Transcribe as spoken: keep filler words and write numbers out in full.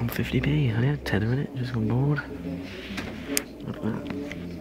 on fifty p, I had tether in it, just on board. Like that.